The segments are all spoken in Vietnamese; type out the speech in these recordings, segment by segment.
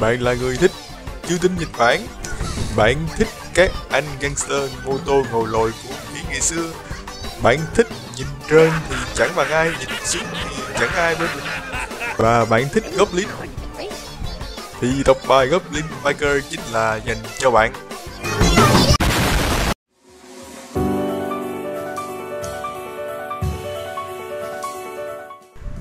Bạn là người thích chiêu tính Nhật Bản. Bạn thích các anh gangster mô tô ngồi lồi của Mỹ ngày xưa. Bạn thích nhìn trên thì chẳng bằng ai, nhìn xuống thì chẳng ai bên mình. Và bạn thích Goblin. Thì đọc bài Goblin Biker chính là dành cho bạn.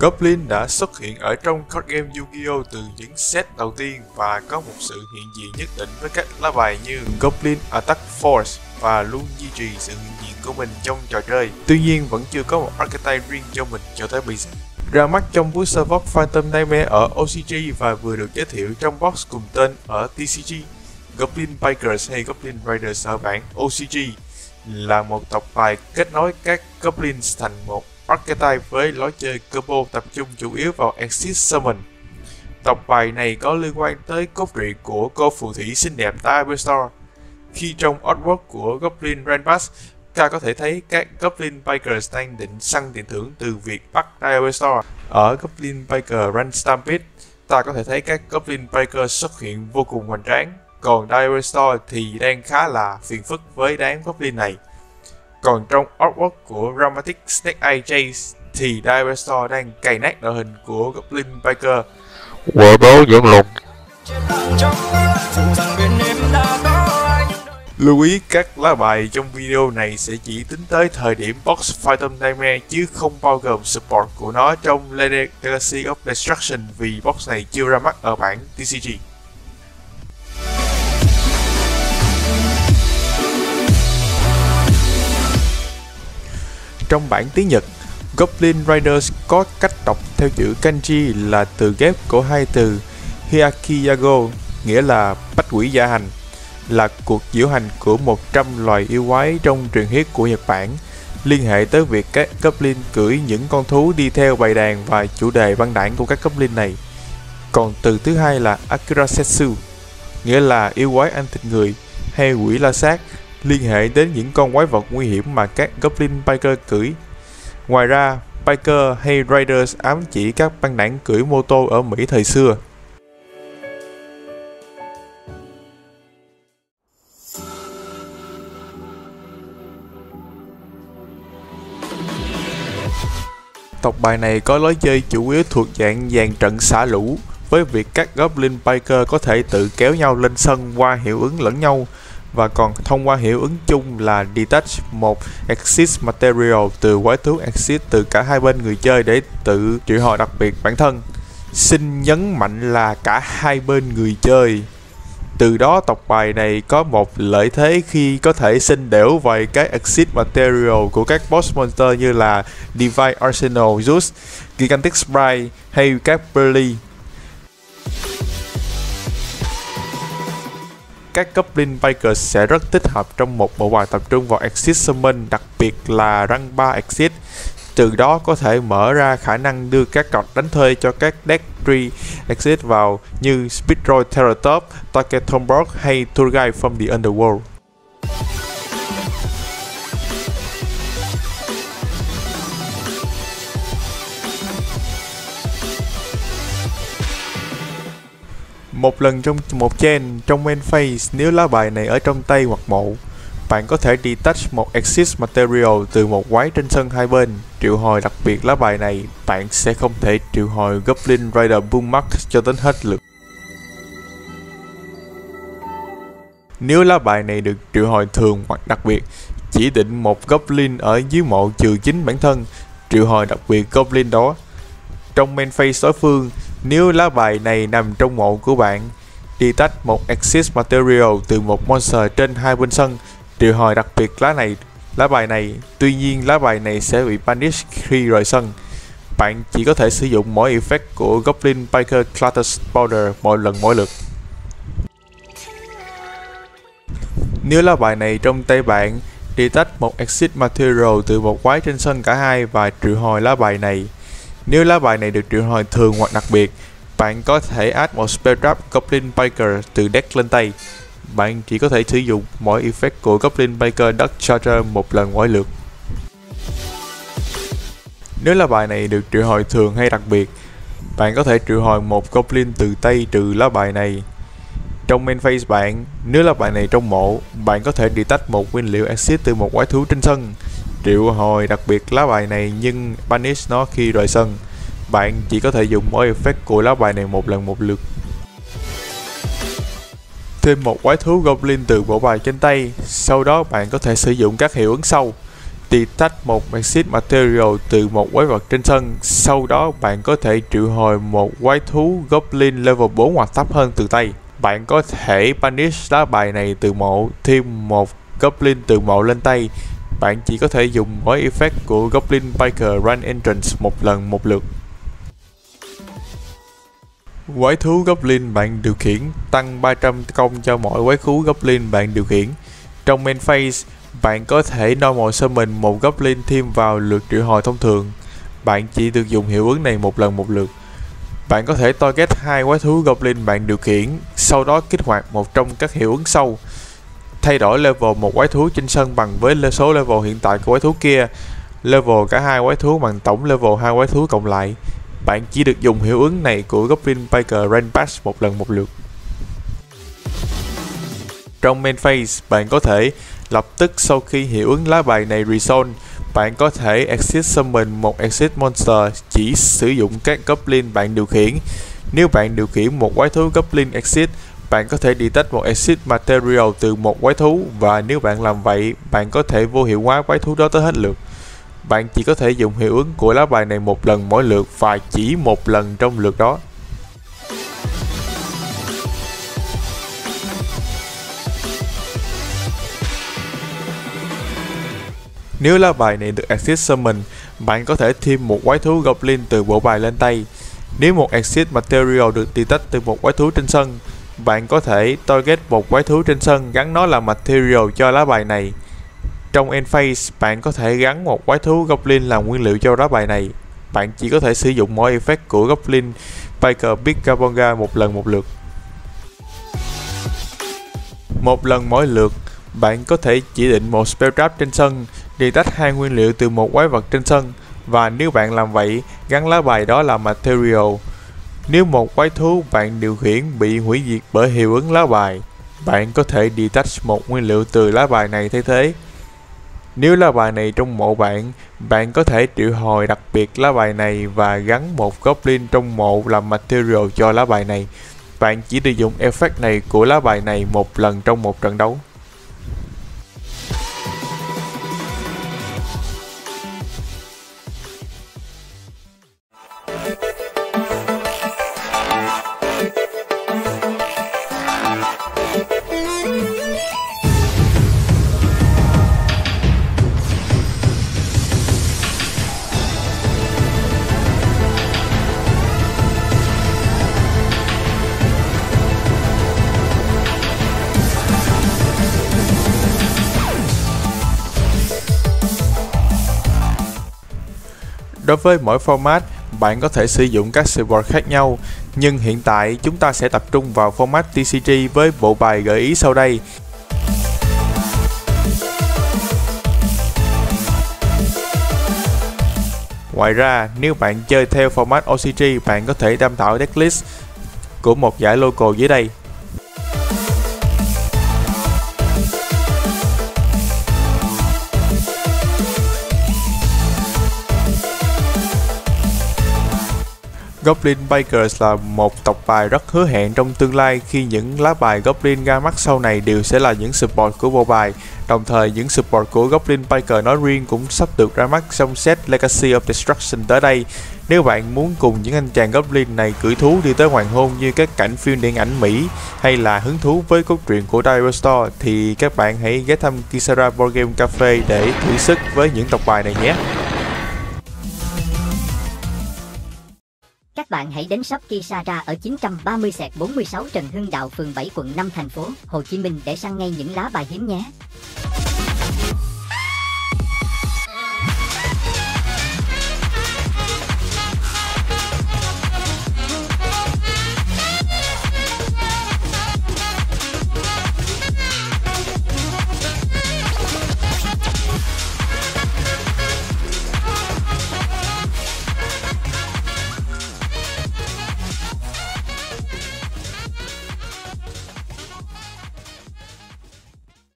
Goblin đã xuất hiện ở trong card game Yu-Gi-Oh! Từ những set đầu tiên và có một sự hiện diện nhất định với các lá bài như Goblin Attack Force và luôn duy trì sự hiện diện của mình trong trò chơi. Tuy nhiên vẫn chưa có một archetype riêng cho mình cho tới bây giờ. Ra mắt trong booster box Phantom Nightmare ở OCG và vừa được giới thiệu trong box cùng tên ở TCG. Goblin Bikers hay Goblin Riders ở bản OCG là một tộc bài kết nối các Goblins thành một archetype với lối chơi combo tập trung chủ yếu vào Exit Summon. Tộc bài này có liên quan tới cốt truyện của cô phù thủy xinh đẹp Diver Store. Khi trong artwork của Goblin Rampage, ta có thể thấy các Goblin Bikers đang định săn tiền thưởng từ việc bắt Tower Store. Ở Goblin Biker Run Stampede, ta có thể thấy các Goblin Biker xuất hiện vô cùng hoành tráng, còn Tower Store thì đang khá là phiền phức với đám Goblin này. Còn trong artwork của Dramatic Snake Eye Chase thì Diver Store đang cày nát đội hình của Goblin Biker. Quả báo dẫn lục. Lưu ý các lá bài trong video này sẽ chỉ tính tới thời điểm box Phantom Nightmare chứ không bao gồm support của nó trong Legacy of Destruction vì box này chưa ra mắt ở bản TCG. Trong bản tiếng Nhật, Goblin Riders có cách đọc theo chữ kanji là từ ghép của hai từ Hiyaki Yago, nghĩa là bách quỷ dạ hành, là cuộc diễu hành của 100 loài yêu quái trong truyền thuyết của Nhật Bản, liên hệ tới việc các Goblin cưỡi những con thú đi theo bầy đàn và chủ đề băng đảng của các Goblin này. Còn từ thứ hai là Akira Setsu, nghĩa là yêu quái ăn thịt người hay quỷ la sát, liên hệ đến những con quái vật nguy hiểm mà các Goblin Biker cưỡi. Ngoài ra, Biker hay Riders ám chỉ các băng đảng cưỡi mô tô ở Mỹ thời xưa. Tộc bài này có lối chơi chủ yếu thuộc dạng dàn trận xả lũ, với việc các Goblin Biker có thể tự kéo nhau lên sân qua hiệu ứng lẫn nhau, và còn thông qua hiệu ứng chung là Detach một Exit Material từ quái thú Exit từ cả hai bên người chơi để tự triệu hồi đặc biệt bản thân. Xin nhấn mạnh là cả hai bên người chơi. Từ đó tộc bài này có một lợi thế khi có thể xin đểu vài cái Exit Material của các boss monster như là Divine Arsenal, Zeus, Gigantic Sprite hay các Burly. Các Goblin Bikers sẽ rất thích hợp trong một bộ bài tập trung vào Exit Summon, đặc biệt là rank 3 Exit. Từ đó có thể mở ra khả năng đưa các cọc đánh thuê cho các deck 3 Exit vào như Speedroid Terratop, Target Tomborc hay Tour Guide from the Underworld. Một lần trong một chain, trong main phase, nếu lá bài này ở trong tay hoặc mộ, bạn có thể detach một Exit Material từ một quái trên sân hai bên. Triệu hồi đặc biệt lá bài này, bạn sẽ không thể triệu hồi Goblin Rider Boommax cho đến hết lượt. Nếu lá bài này được triệu hồi thường hoặc đặc biệt, chỉ định một Goblin ở dưới mộ trừ chính bản thân, triệu hồi đặc biệt Goblin đó. Trong main phase đối phương, nếu lá bài này nằm trong mộ của bạn, detach một Exit Material từ một monster trên hai bên sân, triệu hồi đặc biệt lá bài này. Tuy nhiên lá bài này sẽ bị banish khi rời sân. Bạn chỉ có thể sử dụng mỗi effect của Goblin Biker Clutters Powder mỗi lượt. Nếu lá bài này trong tay bạn, detach một Exit Material từ một quái trên sân cả hai và triệu hồi lá bài này. Nếu lá bài này được triệu hồi thường hoặc đặc biệt, bạn có thể add một Spelltrap Goblin Biker từ deck lên tay. Bạn chỉ có thể sử dụng mỗi effect của Goblin Biker Duck Charter một lần mỗi lượt. Nếu lá bài này được triệu hồi thường hay đặc biệt, Bạn có thể triệu hồi một Goblin từ tay trừ lá bài này. Trong main phase bạn, nếu lá bài này trong mộ, bạn có thể detach một nguyên liệu Exit từ một quái thú trên sân. Triệu hồi đặc biệt lá bài này nhưng banish nó khi rời sân. Bạn chỉ có thể dùng mỗi effect của lá bài này một lần một lượt. Thêm một quái thú Goblin từ bộ bài trên tay, sau đó bạn có thể sử dụng các hiệu ứng sau. Detach một Exit Material từ một quái vật trên sân, sau đó bạn có thể triệu hồi một quái thú Goblin level 4 hoặc thấp hơn từ tay. Bạn có thể banish lá bài này từ mộ, thêm một Goblin từ mộ lên tay. Bạn chỉ có thể dùng mỗi effect của Goblin Biker Run Entrance một lần một lượt. Quái thú Goblin bạn điều khiển tăng 300 công cho mỗi quái thú Goblin bạn điều khiển. Trong main phase, bạn có thể normal summon một Goblin thêm vào lượt triệu hồi thông thường. Bạn chỉ được dùng hiệu ứng này một lần một lượt. Bạn có thể target hai quái thú Goblin bạn điều khiển, sau đó kích hoạt một trong các hiệu ứng sau. Thay đổi level một quái thú trên sân bằng với số level hiện tại của quái thú kia, level cả hai quái thú bằng tổng level hai quái thú cộng lại. Bạn chỉ được dùng hiệu ứng này của Goblin Biker Rampage một lần một lượt. Trong main phase, bạn có thể lập tức sau khi hiệu ứng lá bài này resolve, bạn có thể Exit Summon một Exit Monster chỉ sử dụng các Goblin bạn điều khiển. Nếu bạn điều khiển một quái thú Goblin Exit, bạn có thể detach một Exit Material từ một quái thú và nếu bạn làm vậy, bạn có thể vô hiệu hóa quái thú đó tới hết lượt. Bạn chỉ có thể dùng hiệu ứng của lá bài này một lần mỗi lượt và chỉ một lần trong lượt đó. Nếu lá bài này được Exit Summon, bạn có thể thêm một quái thú Goblin từ bộ bài lên tay. Nếu một Exit Material được detach từ một quái thú trên sân, bạn có thể target một quái thú trên sân gắn nó làm Material cho lá bài này. Trong end phase, bạn có thể gắn một quái thú Goblin làm nguyên liệu cho lá bài này. Bạn chỉ có thể sử dụng mỗi effect của Goblin Biker Big Kabonga một lần một lượt. Một lần mỗi lượt, bạn có thể chỉ định một spell trap trên sân, detach hai nguyên liệu từ một quái vật trên sân và nếu bạn làm vậy, gắn lá bài đó làm Material. Nếu một quái thú bạn điều khiển bị hủy diệt bởi hiệu ứng lá bài, bạn có thể detach một nguyên liệu từ lá bài này thay thế. Nếu lá bài này trong mộ bạn, bạn có thể triệu hồi đặc biệt lá bài này và gắn một Goblin trong mộ làm Material cho lá bài này. Bạn chỉ được dùng effect này của lá bài này một lần trong một trận đấu. Đối với mỗi format, bạn có thể sử dụng các support khác nhau, nhưng hiện tại chúng ta sẽ tập trung vào format TCG với bộ bài gợi ý sau đây. Ngoài ra, nếu bạn chơi theo format OCG, bạn có thể tham khảo decklist của một giải local dưới đây. Goblin Bikers là một tộc bài rất hứa hẹn trong tương lai khi những lá bài Goblin ra mắt sau này đều sẽ là những support của bộ bài. Đồng thời, những support của Goblin Biker nói riêng cũng sắp được ra mắt trong set Legacy of Destruction tới đây. Nếu bạn muốn cùng những anh chàng Goblin này cưỡi thú đi tới hoàng hôn như các cảnh phim điện ảnh Mỹ hay là hứng thú với cốt truyện của Diver Store thì các bạn hãy ghé thăm Kisara Board Game Cafe để thử sức với những tộc bài này nhé. Các bạn hãy đến shop Kisara ở 930/46 Trần Hưng Đạo, phường 7, quận 5, thành phố Hồ Chí Minh để săn ngay những lá bài hiếm nhé.